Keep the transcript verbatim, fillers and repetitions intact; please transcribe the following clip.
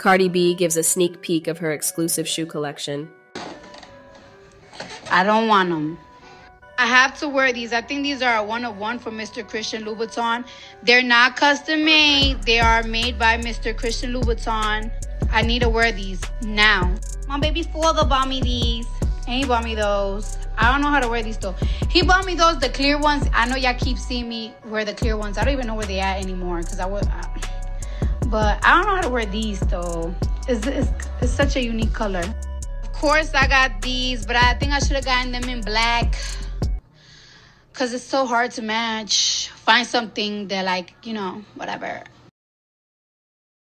Cardi B gives a sneak peek of her exclusive shoe collection. I don't want them. I have to wear these. I think these are a one-of-one from Mister Christian Louboutin. They're not custom made. They are made by Mister Christian Louboutin. I need to wear these now. My baby father bought me these, and he bought me those. I don't know how to wear these though. He bought me those, the clear ones. I know y'all keep seeing me wear the clear ones. I don't even know where they at anymore, because I would. I, but I don't know how to wear these though. It's, it's, it's such a unique color. Of course, I got these, but I think I should have gotten them in black. Because it's so hard to match. Find something that, like, you know, whatever.